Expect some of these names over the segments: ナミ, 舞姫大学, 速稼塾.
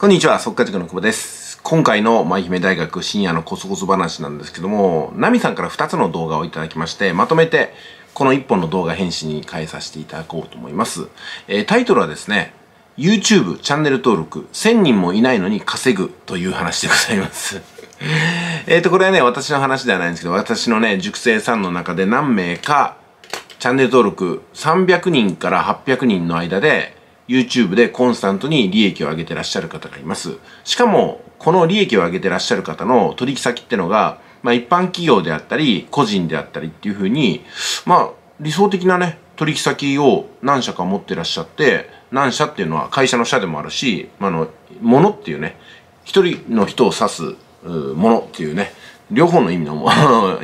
こんにちは、速稼塾の久保です。今回のまひめ大学深夜のコソコソ話なんですけども、ナミさんから2つの動画をいただきまして、まとめてこの1本の動画編集に変えさせていただこうと思います。タイトルはですね、YouTube チャンネル登録1000人もいないのに稼ぐという話でございます。これはね、私の話ではないんですけど、私のね、塾生さんの中で何名かチャンネル登録300人から800人の間で、YouTube でコンスタントに利益を上げてらっしゃる方がいます。しかも、この利益を上げてらっしゃる方の取引先ってのが、一般企業であったり、個人であったりっていう風に、理想的なね、取引先を何社か持ってらっしゃって、何社っていうのは会社の社でもあるし、ものっていうね、一人の人を指すものっていうね、両方の意味の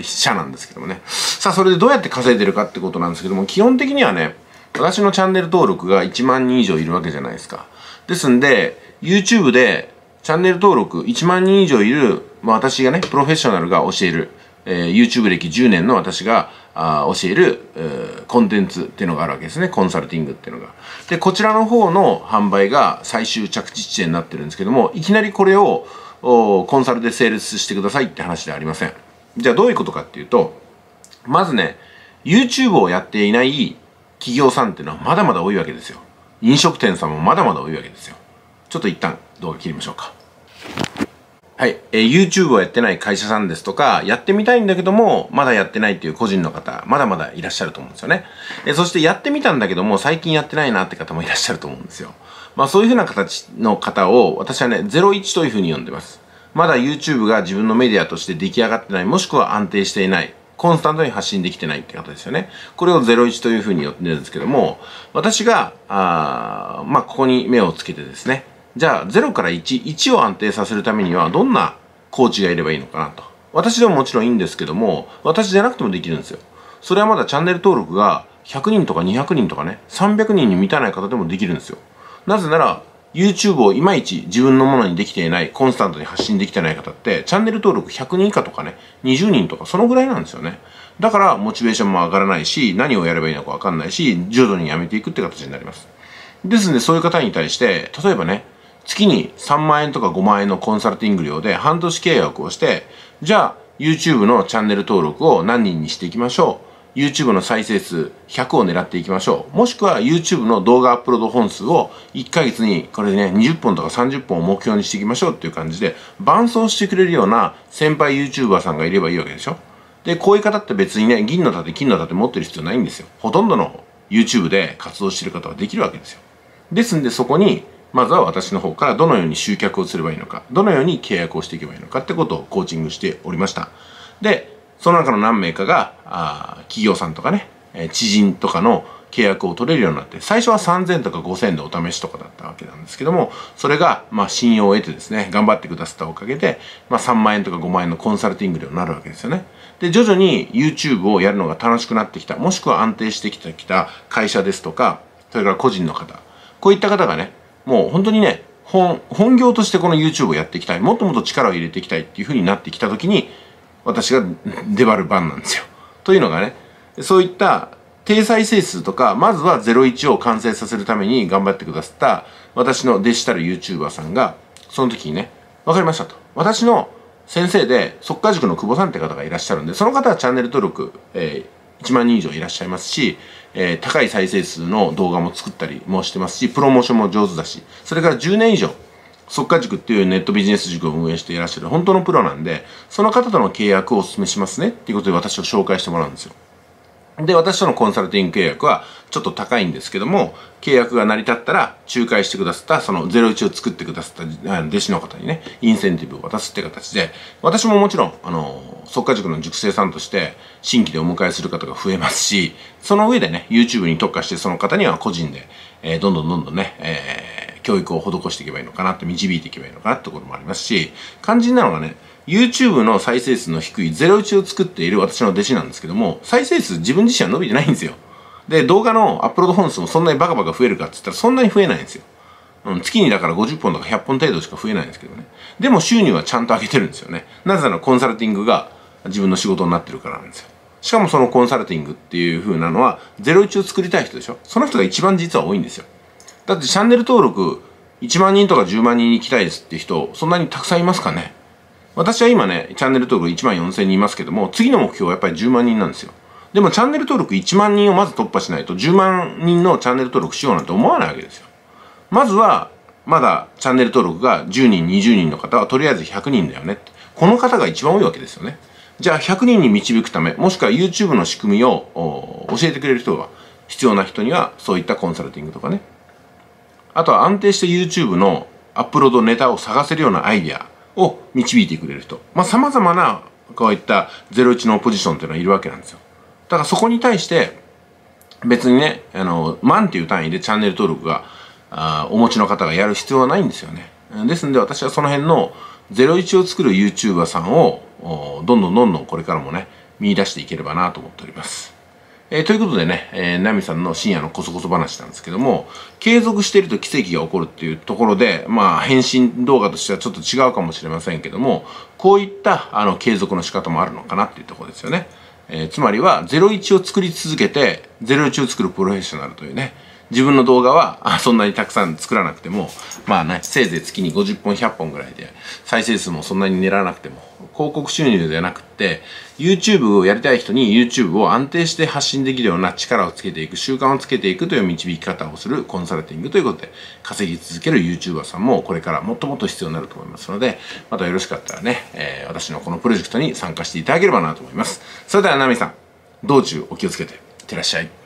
社なんですけどもね。さあ、それでどうやって稼いでるかってことなんですけども、基本的にはね、私のチャンネル登録が1万人以上いるわけじゃないですか。ですんで、YouTube でチャンネル登録1万人以上いる、私がね、プロフェッショナルが教える、YouTube 歴10年の私が教える、コンテンツっていうのがあるわけですね。コンサルティングっていうのが。で、こちらの方の販売が最終着地地点になってるんですけども、いきなりこれをコンサルでセールスしてくださいって話ではありません。じゃあどういうことかっていうと、まずね、YouTube をやっていない企業さんっていうのはまだまだ多いわけですよ。飲食店さんもまだまだ多いわけですよ。ちょっと一旦動画切りましょうか。はい。YouTube をやってない会社さんですとか、やってみたいんだけども、まだやってないっていう個人の方、まだまだいらっしゃると思うんですよね。そしてやってみたんだけども、最近やってないなって方もいらっしゃると思うんですよ。そういうふうな形の方を、私はね、01というふうに呼んでます。まだ YouTube が自分のメディアとして出来上がってない、もしくは安定していない。コンスタントに発信できてないって方ですよね。これを01というふうに呼んでるんですけども、私が、ここに目をつけてですね、じゃあ0から1、1を安定させるためにはどんなコーチがいればいいのかなと。私でももちろんいいんですけども、私じゃなくてもできるんですよ。それはまだチャンネル登録が100人とか200人とかね、300人に満たない方でもできるんですよ。なぜなら、YouTube をいまいち自分のものにできていない、コンスタントに発信できてない方って、チャンネル登録100人以下とかね、20人とかそのぐらいなんですよね。だから、モチベーションも上がらないし、何をやればいいのかわかんないし、徐々にやめていくって形になります。ですので、そういう方に対して、例えばね、月に3万円とか5万円のコンサルティング料で半年契約をして、じゃあ、YouTube のチャンネル登録を何人にしていきましょう。YouTube の再生数100を狙っていきましょう。もしくは YouTube の動画アップロード本数を1ヶ月にこれでね、20本とか30本を目標にしていきましょうっていう感じで、伴走してくれるような先輩 YouTuber さんがいればいいわけでしょ。で、こういう方って別にね、銀の盾、金の盾持ってる必要ないんですよ。ほとんどの YouTube で活動してる方はできるわけですよ。ですんでそこに、まずは私の方からどのように集客をすればいいのか、どのように契約をしていけばいいのかってことをコーチングしておりました。で、その中の何名かが、企業さんとかね、知人とかの契約を取れるようになって、最初は3000とか5000でお試しとかだったわけなんですけども、それが、信用を得てですね、頑張ってくださったおかげで、3万円とか5万円のコンサルティング料になるわけですよね。で、徐々に YouTube をやるのが楽しくなってきた、もしくは安定してきた会社ですとか、それから個人の方、こういった方がね、もう本当にね、本業としてこの YouTube をやっていきたい、もっともっと力を入れていきたいっていう風になってきたときに、私が出張る番なんですよ。というのがね、そういった低再生数とか、まずは01を完成させるために頑張ってくださった私のデジタル YouTuber さんが、その時にね、わかりましたと。私の先生で、速稼塾の久保さんって方がいらっしゃるんで、その方はチャンネル登録、1万人以上いらっしゃいますし、高い再生数の動画も作ったりもしてますし、プロモーションも上手だし、それから10年以上、速稼塾っていうネットビジネス塾を運営していらっしゃる本当のプロなんで、その方との契約をお勧めしますねっていうことで私を紹介してもらうんですよ。で、私とのコンサルティング契約はちょっと高いんですけども、契約が成り立ったら仲介してくださった、その01を作ってくださった弟子の方にね、インセンティブを渡すって形で、私ももちろん、速稼塾の塾生さんとして新規でお迎えする方が増えますし、その上でね、YouTube に特化してその方には個人で、どんどんね、教育を施していけばいいのかなって、導いていけばいいのかなってこともありますし、肝心なのがね、YouTube の再生数の低い01を作っている私の弟子なんですけども、再生数自分自身は伸びてないんですよ。で、動画のアップロード本数もそんなにバカバカ増えるかって言ったらそんなに増えないんですよ。月にだから50本とか100本程度しか増えないんですけどね。でも収入はちゃんと上げてるんですよね。なぜならコンサルティングが自分の仕事になってるからなんですよ。しかもそのコンサルティングっていう風なのは、01を作りたい人でしょ。その人が一番実は多いんですよ。だってチャンネル登録1万人とか10万人に行きたいですって人、そんなにたくさんいますかね。私は今ね、チャンネル登録1万4000人いますけども、次の目標はやっぱり10万人なんですよ。でもチャンネル登録1万人をまず突破しないと、10万人のチャンネル登録しようなんて思わないわけですよ。まずは、まだチャンネル登録が10人、20人の方はとりあえず100人だよね。この方が一番多いわけですよね。じゃあ100人に導くため、もしくは YouTube の仕組みを教えてくれる人が必要な人には、そういったコンサルティングとかね。あとは安定して YouTube のアップロードネタを探せるようなアイデアを導いてくれる人。まあ、様々なこういった01のポジションっていうのはいるわけなんですよ。だからそこに対して、別にね、万っていう単位でチャンネル登録が、お持ちの方がやる必要はないんですよね。ですので私はその辺の01を作る YouTuber さんを、どんどんこれからもね、見出していければなと思っております。ということでね、ナミさんの深夜のコソコソ話なんですけども、継続していると奇跡が起こるっていうところで、まあ、返信動画としてはちょっと違うかもしれませんけども、こういった、継続の仕方もあるのかなっていうところですよね。つまりは、01を作り続けて、01を作るプロフェッショナルというね、自分の動画はそんなにたくさん作らなくても、まあね、せいぜい月に50本、100本ぐらいで、再生数もそんなに狙わなくても、広告収入ではなくって、YouTube をやりたい人に YouTube を安定して発信できるような力をつけていく、習慣をつけていくという導き方をするコンサルティングということで、稼ぎ続ける YouTuber さんもこれからもっともっと必要になると思いますので、またよろしかったらね、私のこのプロジェクトに参加していただければなと思います。それではナミさん、道中お気をつけて、いってらっしゃい。